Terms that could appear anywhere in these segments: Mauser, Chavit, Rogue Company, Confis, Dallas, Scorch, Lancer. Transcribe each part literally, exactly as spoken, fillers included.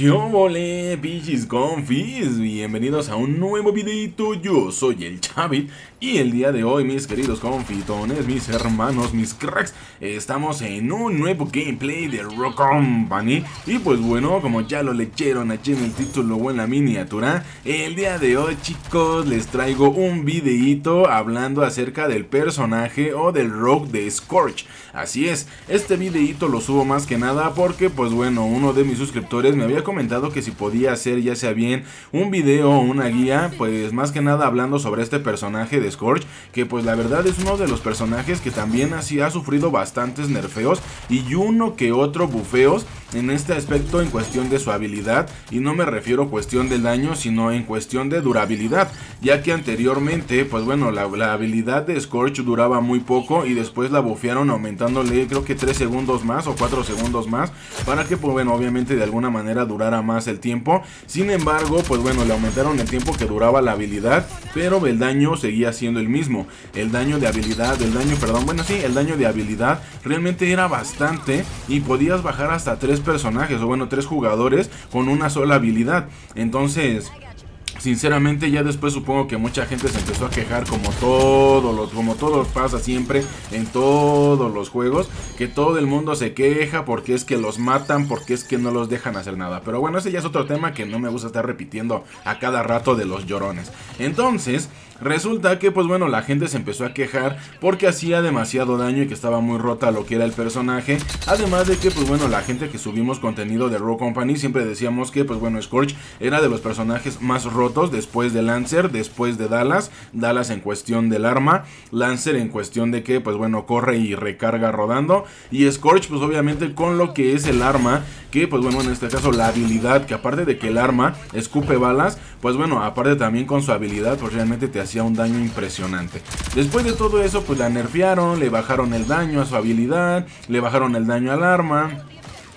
¡Yóvole, bichis confis! Bienvenidos a un nuevo videito. Yo soy el Chavit y el día de hoy, mis queridos confitones, mis hermanos, mis cracks, estamos en un nuevo gameplay de Rogue Company. Y pues bueno, como ya lo leyeron aquí en el título o en la miniatura, el día de hoy, chicos, les traigo un videito hablando acerca del personaje o del Rogue de Scorch. Así es, este videito lo subo más que nada porque pues bueno, uno de mis suscriptores me había comentado que si podía hacer ya sea bien un video o una guía, pues más que nada hablando sobre este personaje de Scorch, que pues la verdad es uno de los personajes que también así ha sufrido bastantes nerfeos y uno que otro bufeos en este aspecto en cuestión de su habilidad, y no me refiero a cuestión del daño sino en cuestión de durabilidad, ya que anteriormente pues bueno la, la habilidad de Scorch duraba muy poco y después la bufearon aumentándole creo que tres segundos más o cuatro segundos más para que pues bueno obviamente de alguna manera durara más el tiempo. Sin embargo pues bueno le aumentaron el tiempo que duraba la habilidad, pero el daño seguía siendo el mismo. El daño de habilidad, el daño perdón, bueno sí, el daño de habilidad realmente era bastante y podías bajar hasta tres personajes o bueno tres jugadores con una sola habilidad. Entonces sinceramente ya después supongo que mucha gente se empezó a quejar, como todo lo, como todo pasa siempre en todos los juegos, que todo el mundo se queja porque es que los matan, porque es que no los dejan hacer nada. Pero bueno, ese ya es otro tema que no me gusta estar repitiendo a cada rato de los llorones. Entonces resulta que pues bueno la gente se empezó a quejar porque hacía demasiado daño y que estaba muy rota lo que era el personaje. Además de que pues bueno la gente que subimos contenido de Rogue Company siempre decíamos que pues bueno Scorch era de los personajes más rotos, después de Lancer, después de Dallas. Dallas en cuestión del arma, Lancer en cuestión de que pues bueno corre y recarga rodando, y Scorch pues obviamente con lo que es el arma, que pues bueno en este caso la habilidad, que aparte de que el arma escupe balas, pues bueno aparte también con su habilidad pues realmente te hace hacía un daño impresionante. Después de todo eso pues la nerfearon, le bajaron el daño a su habilidad, le bajaron el daño al arma.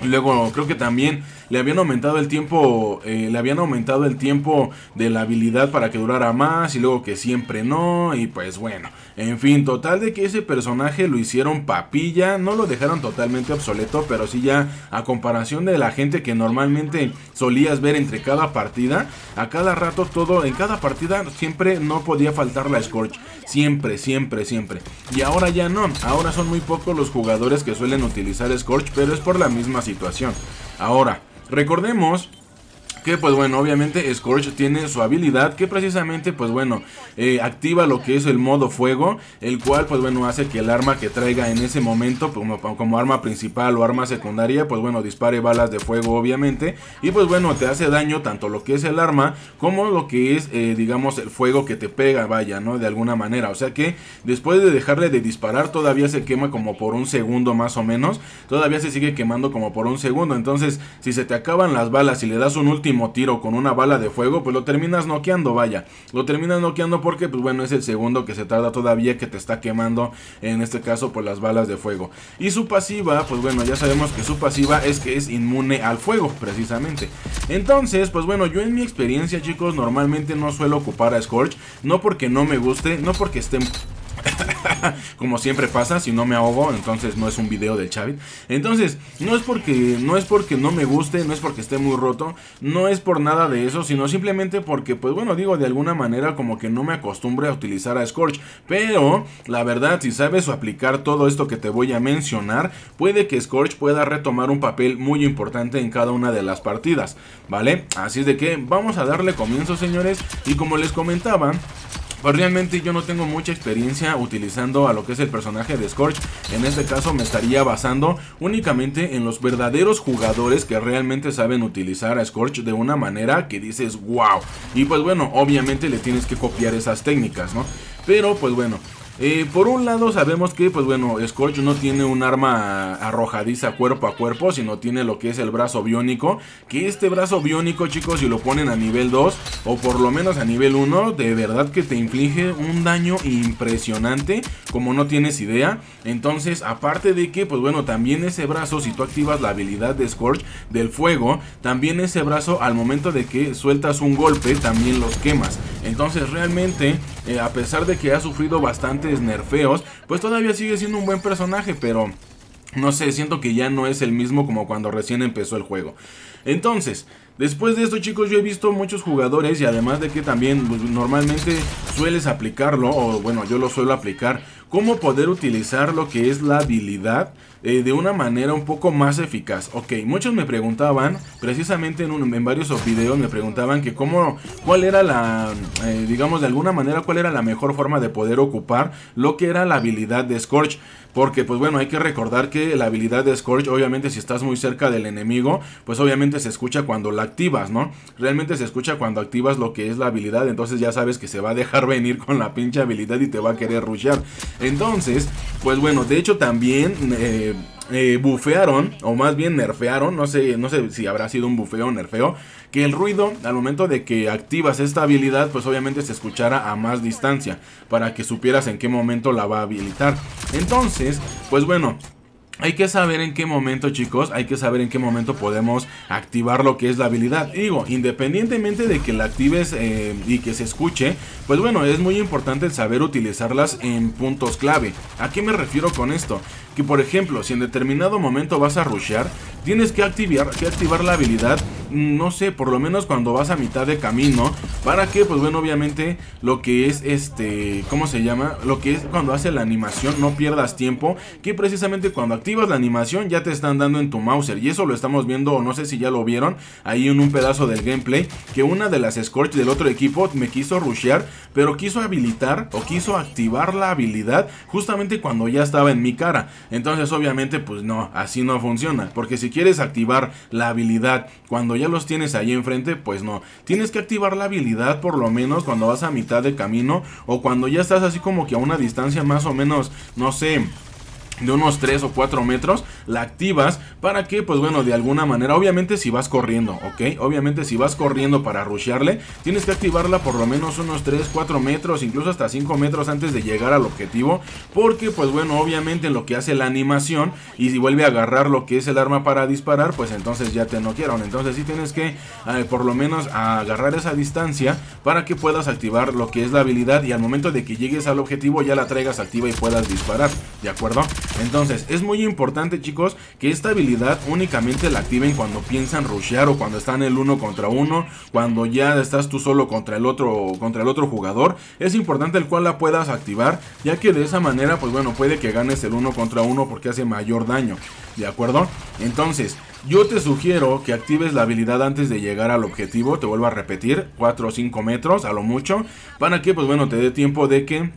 Luego creo que también le habían aumentado el tiempo, eh, le habían aumentado el tiempo de la habilidad para que durara más, y luego que siempre no, y pues bueno, en fin, total de que ese personaje lo hicieron papilla, no lo dejaron totalmente obsoleto, pero sí ya a comparación de la gente que normalmente solías ver entre cada partida, a cada rato todo, en cada partida siempre no podía faltar la Scorch, siempre, siempre, siempre, y ahora ya no, ahora son muy pocos los jugadores que suelen utilizar Scorch, pero es por la misma situación. Ahora, recordemos que pues bueno obviamente Scorch tiene su habilidad que precisamente pues bueno eh, activa lo que es el modo fuego, el cual pues bueno hace que el arma que traiga en ese momento como, como arma principal o arma secundaria pues bueno dispare balas de fuego obviamente, y pues bueno te hace daño tanto lo que es el arma como lo que es eh, digamos el fuego que te pega, vaya, ¿no? De alguna manera, o sea que después de dejarle de disparar todavía se quema como por un segundo más o menos, todavía se sigue quemando como por un segundo. Entonces si se te acaban las balas y le das un último tiro con una bala de fuego, pues lo terminas noqueando, vaya, lo terminas noqueando porque pues bueno es el segundo que se tarda todavía que te está quemando, en este caso por las balas de fuego. Y su pasiva, pues bueno ya sabemos que su pasiva es que es inmune al fuego precisamente. Entonces pues bueno yo en mi experiencia, chicos, normalmente no suelo ocupar a Scorch, no porque no me guste, no porque esté como siempre pasa, si no me ahogo, entonces no es un video del Chavit. Entonces, no es porque no es porque no me guste, no es porque esté muy roto, no es por nada de eso, sino simplemente porque, pues bueno, digo, de alguna manera como que no me acostumbre a utilizar a Scorch. Pero, la verdad, si sabes aplicar todo esto que te voy a mencionar, puede que Scorch pueda retomar un papel muy importante en cada una de las partidas, ¿vale? Así es de que vamos a darle comienzo, señores. Y como les comentaba, pues realmente yo no tengo mucha experiencia utilizando a lo que es el personaje de Scorch. En este caso me estaría basando únicamente en los verdaderos jugadores que realmente saben utilizar a Scorch de una manera que dices wow. Y pues bueno, obviamente le tienes que copiar esas técnicas, ¿no? Pero pues bueno, Eh, por un lado sabemos que pues bueno Scorch no tiene un arma arrojadiza cuerpo a cuerpo, sino tiene lo que es el brazo biónico, que este brazo biónico, chicos, si lo ponen a nivel dos o por lo menos a nivel uno, de verdad que te inflige un daño impresionante como no tienes idea. Entonces aparte de que pues bueno también ese brazo, si tú activas la habilidad de Scorch del fuego, también ese brazo al momento de que sueltas un golpe también los quemas. Entonces realmente eh, a pesar de que ha sufrido bastante nerfeos, pues todavía sigue siendo un buen personaje, pero No sé, siento que ya no es el mismo como cuando recién empezó el juego. Entonces, después de esto, chicos, yo he visto muchos jugadores, y además de que también pues, normalmente sueles aplicarlo, o bueno, yo lo suelo aplicar, cómo poder utilizar lo que es la habilidad eh, de una manera un poco más eficaz. Ok, muchos me preguntaban, precisamente en, un, en varios videos me preguntaban que cómo, cuál era la, eh, digamos de alguna manera, cuál era la mejor forma de poder ocupar lo que era la habilidad de Scorch. Porque pues bueno, hay que recordar que la habilidad de Scorch, obviamente si estás muy cerca del enemigo, pues obviamente se escucha cuando la activas, ¿no? Realmente se escucha cuando activas lo que es la habilidad, entonces ya sabes que se va a dejar venir con la pinche habilidad y te va a querer rushear. Entonces, pues bueno, de hecho también eh, eh, bufearon, o más bien nerfearon, no sé, no sé si habrá sido un bufeo o nerfeo, que el ruido al momento de que activas esta habilidad, pues obviamente se escuchara a más distancia, para que supieras en qué momento la va a habilitar. Entonces, pues bueno, hay que saber en qué momento, chicos, hay que saber en qué momento podemos activar lo que es la habilidad. Digo, independientemente de que la actives eh, y que se escuche, pues bueno, es muy importante el saber utilizarlas en puntos clave. ¿A qué me refiero con esto? Que por ejemplo, si en determinado momento vas a rushear, tienes que activar, que activar la habilidad, no sé, por lo menos cuando vas a mitad de camino, para que, pues bueno, obviamente lo que es este, ¿cómo se llama? Lo que es cuando hace la animación, no pierdas tiempo, que precisamente cuando activas la animación ya te están dando en tu Mauser, y eso lo estamos viendo, no sé si ya lo vieron, ahí en un pedazo del gameplay, que una de las Scorch del otro equipo me quiso rushear, pero quiso habilitar o quiso activar la habilidad justamente cuando ya estaba en mi cara. Entonces obviamente pues no, así no funciona, porque si quieres activar la habilidad cuando ya los tienes ahí enfrente, pues no, tienes que activar la habilidad por lo menos cuando vas a mitad de camino, o cuando ya estás así como que a una distancia más o menos, no sé, de unos tres o cuatro metros, la activas para que, pues bueno, de alguna manera, obviamente si vas corriendo, ok, obviamente si vas corriendo para rushearle, tienes que activarla por lo menos unos tres, cuatro metros, incluso hasta cinco metros antes de llegar al objetivo, porque pues bueno, obviamente lo que hace la animación, y si vuelve a agarrar lo que es el arma para disparar, pues entonces ya te noquearon. Entonces sí tienes que eh, por lo menos agarrar esa distancia para que puedas activar lo que es la habilidad, y al momento de que llegues al objetivo ya la traigas activa y puedas disparar, ¿de acuerdo? Entonces es muy importante, chicos, que esta habilidad únicamente la activen cuando piensan rushear, o cuando están el uno contra uno, cuando ya estás tú solo contra el otro, contra el otro jugador. Es importante el cual la puedas activar, ya que de esa manera, pues bueno, puede que ganes el uno contra uno porque hace mayor daño, ¿de acuerdo? Entonces, yo te sugiero que actives la habilidad antes de llegar al objetivo, te vuelvo a repetir, cuatro o cinco metros a lo mucho, para que, pues bueno, te dé tiempo de que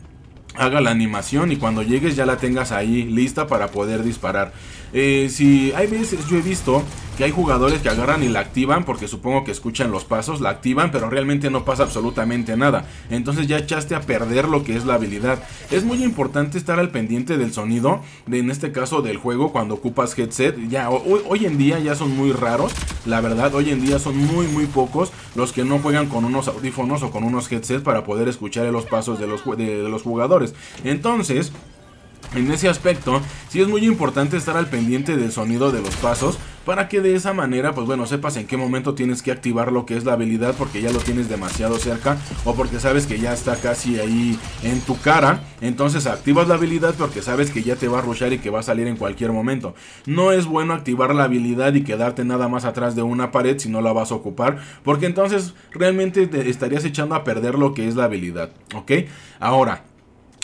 haga la animación y cuando llegues ya la tengas ahí lista para poder disparar. Eh, si hay veces, yo he visto que hay jugadores que agarran y la activan, porque supongo que escuchan los pasos, la activan, pero realmente no pasa absolutamente nada. Entonces ya echaste a perder lo que es la habilidad. Es muy importante estar al pendiente del sonido, de, en este caso del juego, cuando ocupas headset. Ya hoy, hoy en día ya son muy raros, la verdad, hoy en día son muy muy pocos los que no juegan con unos audífonos o con unos headsets para poder escuchar los pasos de los, de, de los jugadores. Entonces, en ese aspecto, sí es muy importante estar al pendiente del sonido de los pasos, para que de esa manera, pues bueno, sepas en qué momento tienes que activar lo que es la habilidad, porque ya lo tienes demasiado cerca, o porque sabes que ya está casi ahí en tu cara. Entonces activas la habilidad porque sabes que ya te va a rushar y que va a salir en cualquier momento. No es bueno activar la habilidad y quedarte nada más atrás de una pared si no la vas a ocupar, porque entonces realmente te estarías echando a perder lo que es la habilidad, ¿ok? Ahora,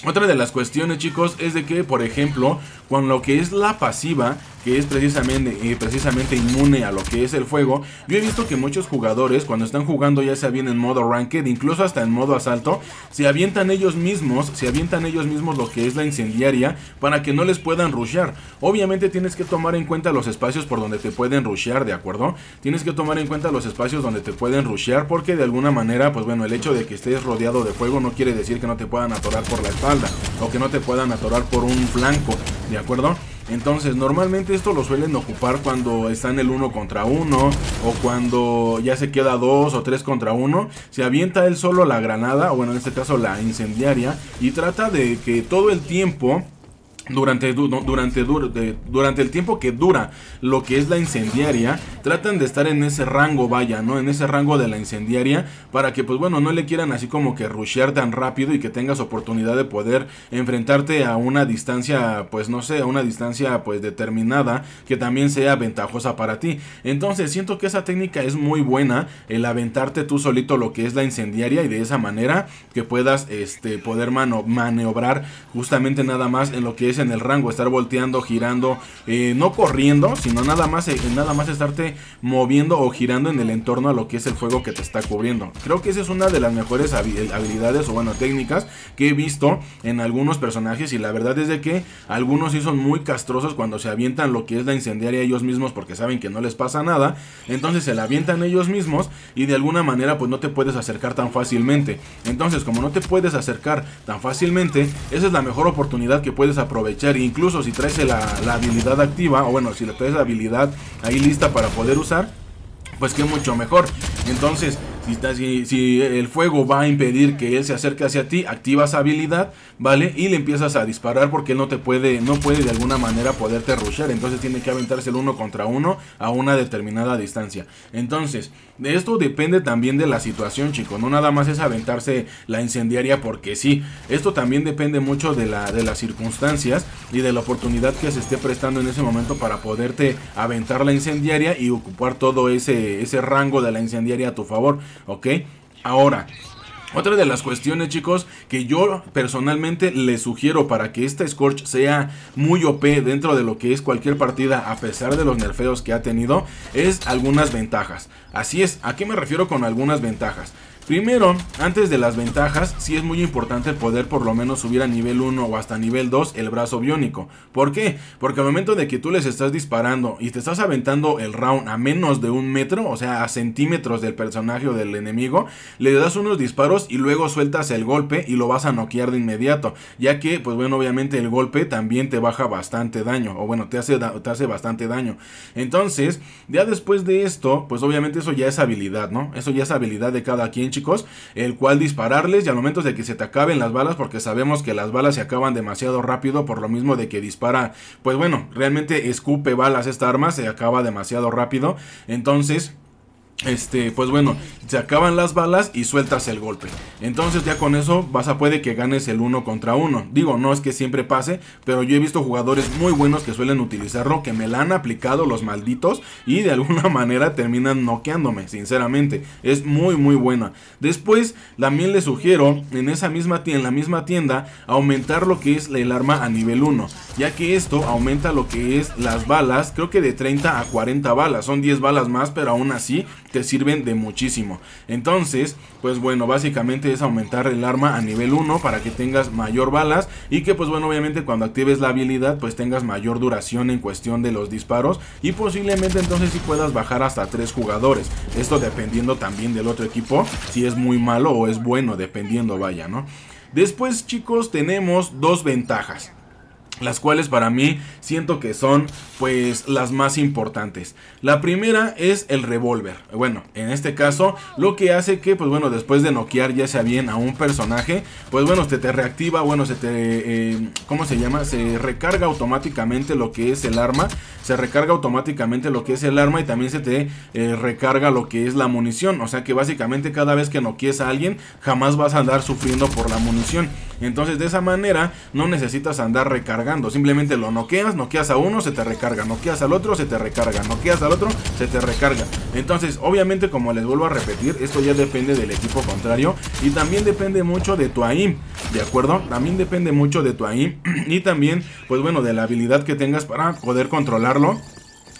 otra de las cuestiones, chicos, es de que, por ejemplo, con lo que es la pasiva, que es precisamente, eh, precisamente inmune a lo que es el fuego, yo he visto que muchos jugadores, cuando están jugando ya sea bien en modo ranked, incluso hasta en modo asalto, se avientan ellos mismos, se avientan ellos mismos lo que es la incendiaria, para que no les puedan rushear. Obviamente tienes que tomar en cuenta los espacios por donde te pueden rushear, ¿de acuerdo? Tienes que tomar en cuenta los espacios donde te pueden rushear, porque de alguna manera, pues bueno, el hecho de que estés rodeado de fuego no quiere decir que no te puedan atorar por la espalda, o que no te puedan atorar por un flanco, ¿de acuerdo? Entonces normalmente esto lo suelen ocupar cuando están el uno contra uno, o cuando ya se queda dos o tres contra uno, se avienta él solo la granada, o bueno, en este caso la incendiaria, y trata de que todo el tiempo Durante, du durante, du durante el tiempo que dura lo que es la incendiaria, tratan de estar en ese rango, vaya, ¿no? En ese rango de la incendiaria, para que, pues bueno, no le quieran así como que rushear tan rápido y que tengas oportunidad de poder enfrentarte a una distancia, pues no sé, a una distancia pues determinada que también sea ventajosa para ti. Entonces siento que esa técnica es muy buena, el aventarte tú solito lo que es la incendiaria, y de esa manera que puedas este, poder maniobrar justamente nada más en lo que es en el rango, estar volteando, girando, eh, no corriendo, sino nada más, eh, nada más estarte moviendo o girando en el entorno a lo que es el fuego que te está cubriendo. Creo que esa es una de las mejores habilidades o bueno, técnicas que he visto en algunos personajes, y la verdad es de que algunos sí son muy castrosos cuando se avientan lo que es la incendiaria ellos mismos, porque saben que no les pasa nada, entonces se la avientan ellos mismos y de alguna manera pues no te puedes acercar tan fácilmente. Entonces como no te puedes acercar tan fácilmente, esa es la mejor oportunidad que puedes aprovechar. Incluso si traes la, la habilidad activa, o bueno, si traes la habilidad ahí lista para poder usar, pues que mucho mejor. Entonces Si, si el fuego va a impedir que él se acerque hacia ti, activas habilidad, ¿vale? Y le empiezas a disparar, porque él no te puede, no puede de alguna manera poderte rushear. Entonces tiene que aventarse el uno contra uno a una determinada distancia. Entonces, de esto depende también de la situación, chicos. No nada más es aventarse la incendiaria porque sí. Esto también depende mucho de, la, de las circunstancias y de la oportunidad que se esté prestando en ese momento para poderte aventar la incendiaria y ocupar todo ese, ese rango de la incendiaria a tu favor. Ok, ahora, otra de las cuestiones, chicos, que yo personalmente les sugiero para que esta Scorch sea muy O P dentro de lo que es cualquier partida, a pesar de los nerfeos que ha tenido, es algunas ventajas. Así es, ¿a qué me refiero con algunas ventajas? Primero, antes de las ventajas, sí es muy importante poder por lo menos subir a nivel uno o hasta nivel dos el brazo biónico. ¿Por qué? Porque al momento de que tú les estás disparando y te estás aventando el round a menos de un metro, o sea, a centímetros del personaje o del enemigo, le das unos disparos y luego sueltas el golpe y lo vas a noquear de inmediato, ya que, pues bueno, obviamente el golpe también te baja bastante daño, o bueno, te hace, te hace bastante daño. Entonces, ya después de esto, pues obviamente eso ya es habilidad, ¿no? Eso ya es habilidad de cada quien, chicos, el cual dispararles, y al momento de que se te acaben las balas, porque sabemos que las balas se acaban demasiado rápido por lo mismo de que dispara, pues bueno, realmente escupe balas esta arma, se acaba demasiado rápido. Entonces Este, pues bueno, se acaban las balas y sueltas el golpe. Entonces ya con eso vas a puede que ganes el uno contra uno. Digo, no es que siempre pase, pero yo he visto jugadores muy buenos que suelen utilizarlo, que me la han aplicado los malditos, y de alguna manera terminan noqueándome, sinceramente. Es muy muy buena. Después también les sugiero en esa misma tienda, en la misma tienda, aumentar lo que es el arma a nivel uno, ya que esto aumenta lo que es las balas, creo que de treinta a cuarenta balas. Son diez balas más, pero aún así te sirven de muchísimo. Entonces, pues bueno, básicamente es aumentar el arma a nivel uno para que tengas mayor balas, y que pues bueno, obviamente cuando actives la habilidad pues tengas mayor duración en cuestión de los disparos, y posiblemente entonces si sí puedas bajar hasta tres jugadores. Esto dependiendo también del otro equipo, si es muy malo o es bueno, dependiendo, vaya, ¿no? Después, chicos, tenemos dos ventajas, las cuales para mí siento que son pues las más importantes. La primera es el revólver. Bueno, en este caso lo que hace que pues bueno, después de noquear ya sea bien a un personaje, pues bueno, se te reactiva, bueno, se te eh, ¿cómo se llama? Se recarga automáticamente lo que es el arma, se recarga automáticamente lo que es el arma y también se te eh, recarga lo que es la munición. O sea que básicamente cada vez que noquees a alguien jamás vas a andar sufriendo por la munición. Entonces de esa manera no necesitas andar recargando, simplemente lo noqueas, noqueas a uno, se te recarga, noqueas al otro, se te recarga, noqueas al otro, se te recarga. Entonces obviamente, como les vuelvo a repetir, esto ya depende del equipo contrario y también depende mucho de tu aim, ¿de acuerdo? También depende mucho de tu aim y también pues bueno, de la habilidad que tengas para poder controlarlo.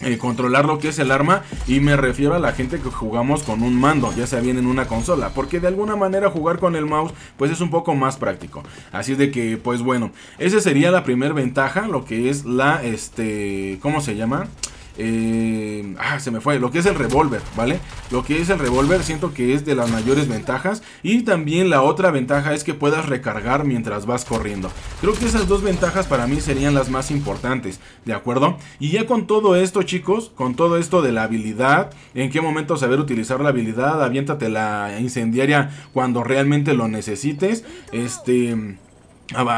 Eh, controlar lo que es el arma, y me refiero a la gente que jugamos con un mando, ya sea bien en una consola, porque de alguna manera jugar con el mouse pues es un poco más práctico. Así de que pues bueno, esa sería la primera ventaja, lo que es la este ¿cómo se llama? Eh, ah, se me fue, lo que es el revólver, ¿vale? Lo que es el revólver siento que es de las mayores ventajas. Y también la otra ventaja es que puedas recargar mientras vas corriendo. Creo que esas dos ventajas para mí serían las más importantes, ¿de acuerdo? Y ya con todo esto, chicos, con todo esto de la habilidad, en qué momento saber utilizar la habilidad, aviéntate la incendiaria cuando realmente lo necesites, este...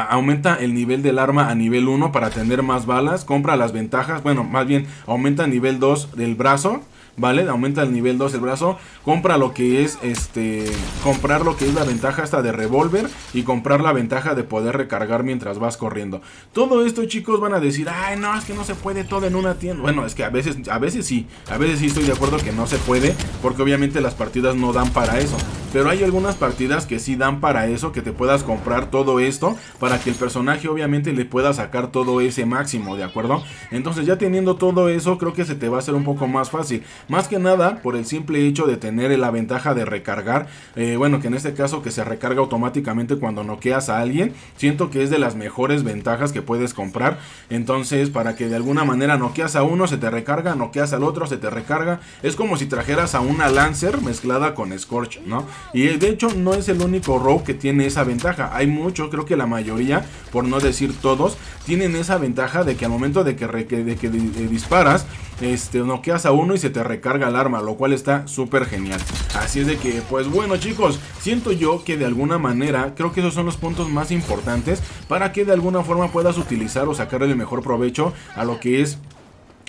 Aumenta el nivel del arma a nivel uno para tener más balas. Compra las ventajas. Bueno, más bien aumenta el nivel dos del brazo. ¿Vale? Aumenta el nivel dos el brazo. Compra lo que es este. Comprar lo que es la ventaja hasta de revólver. Y comprar la ventaja de poder recargar mientras vas corriendo. Todo esto, chicos, van a decir: ay, no, es que no se puede todo en una tienda. Bueno, es que a veces, a veces sí. A veces sí estoy de acuerdo que no se puede. Porque obviamente las partidas no dan para eso. Pero hay algunas partidas que sí dan para eso, que te puedas comprar todo esto, para que el personaje obviamente le pueda sacar todo ese máximo, ¿de acuerdo? Entonces ya teniendo todo eso, creo que se te va a hacer un poco más fácil. Más que nada por el simple hecho de tener la ventaja de recargar, eh, bueno, que en este caso que se recarga automáticamente cuando noqueas a alguien. Siento que es de las mejores ventajas que puedes comprar. Entonces, para que de alguna manera noqueas a uno, se te recarga, noqueas al otro, se te recarga. Es como si trajeras a una Lancer mezclada con Scorch, ¿no? Y de hecho no es el único Rogue que tiene esa ventaja. Hay mucho, creo que la mayoría, por no decir todos, tienen esa ventaja de que al momento de que, re, de que disparas, este, noqueas a uno y se te recarga el arma, lo cual está súper genial. Así es de que, pues bueno, chicos, siento yo que de alguna manera, creo que esos son los puntos más importantes para que de alguna forma puedas utilizar o sacarle el mejor provecho a lo que es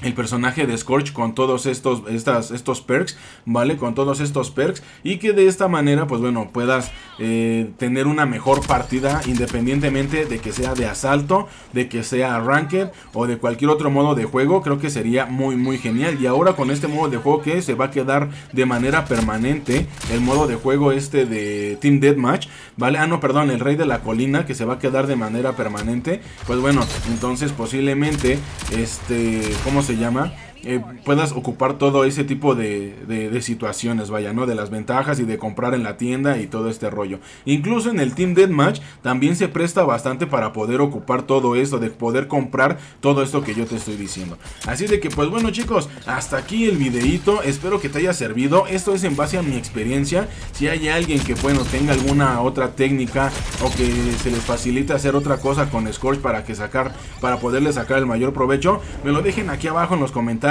el personaje de Scorch con todos estos, estas, estos perks, ¿vale? Con todos estos perks, y que de esta manera, pues bueno, puedas eh, tener una mejor partida, independientemente de que sea de asalto, de que sea ranked o de cualquier otro modo de juego. Creo que sería muy muy genial. Y ahora con este modo de juego que se va a quedar de manera permanente, el modo de juego este de Team Deathmatch, ¿vale? Ah, no, perdón, el Rey de la Colina, que se va a quedar de manera permanente. Pues bueno, entonces posiblemente, este, ¿cómo se se llama? Eh, puedas ocupar todo ese tipo de, de, de situaciones, vaya, ¿no? De las ventajas y de comprar en la tienda y todo este rollo. Incluso en el Team Deathmatch también se presta bastante para poder ocupar todo esto, de poder comprar todo esto que yo te estoy diciendo. Así de que, pues bueno, chicos, hasta aquí el videito. Espero que te haya servido. Esto es en base a mi experiencia. Si hay alguien que, bueno, tenga alguna otra técnica o que se les facilite hacer otra cosa con Scorch para que sacar, para poderle sacar el mayor provecho, me lo dejen aquí abajo en los comentarios,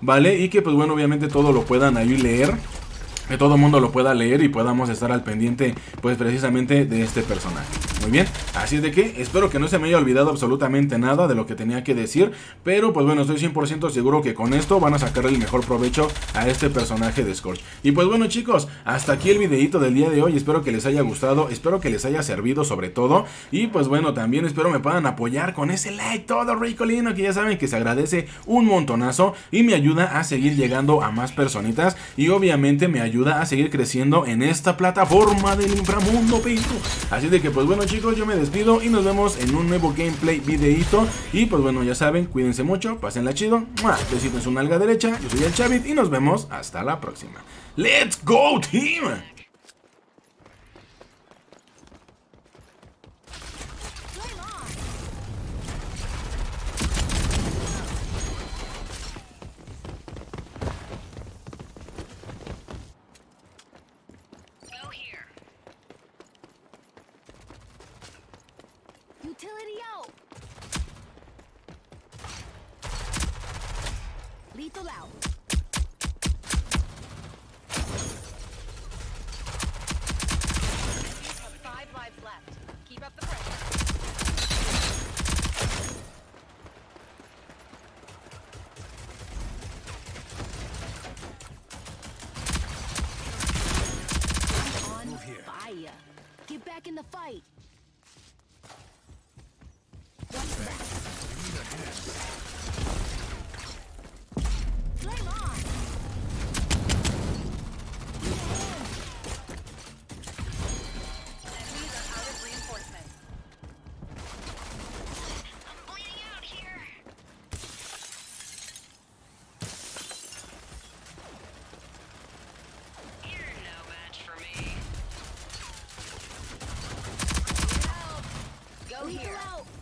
¿vale? Y que pues bueno, obviamente todo lo puedan ahí leer, que todo el mundo lo pueda leer y podamos estar al pendiente, pues precisamente de este personaje. Muy bien, así es de que espero que no se me haya olvidado absolutamente nada de lo que tenía que decir, pero pues bueno, estoy cien por ciento seguro que con esto van a sacarle el mejor provecho a este personaje de Scorch. Y pues bueno, chicos, hasta aquí el videito del día de hoy. Espero que les haya gustado, espero que les haya servido sobre todo, y pues bueno, también espero me puedan apoyar con ese like todo ricolino, que ya saben que se agradece un montonazo y me ayuda a seguir llegando a más personitas, y obviamente me ayuda a seguir creciendo en esta plataforma del inframundo, pinto. Así de que pues bueno, chicos, yo me despido y nos vemos en un nuevo gameplay videito. Y pues bueno, ya saben, cuídense mucho, pásenla chido. Besito en su nalga derecha. Yo soy el Chavit y nos vemos hasta la próxima. ¡Let's go, team! Utility out. Lethal out. Five lives left. Keep up the pressure. On fire. Get back in the fight. Go here.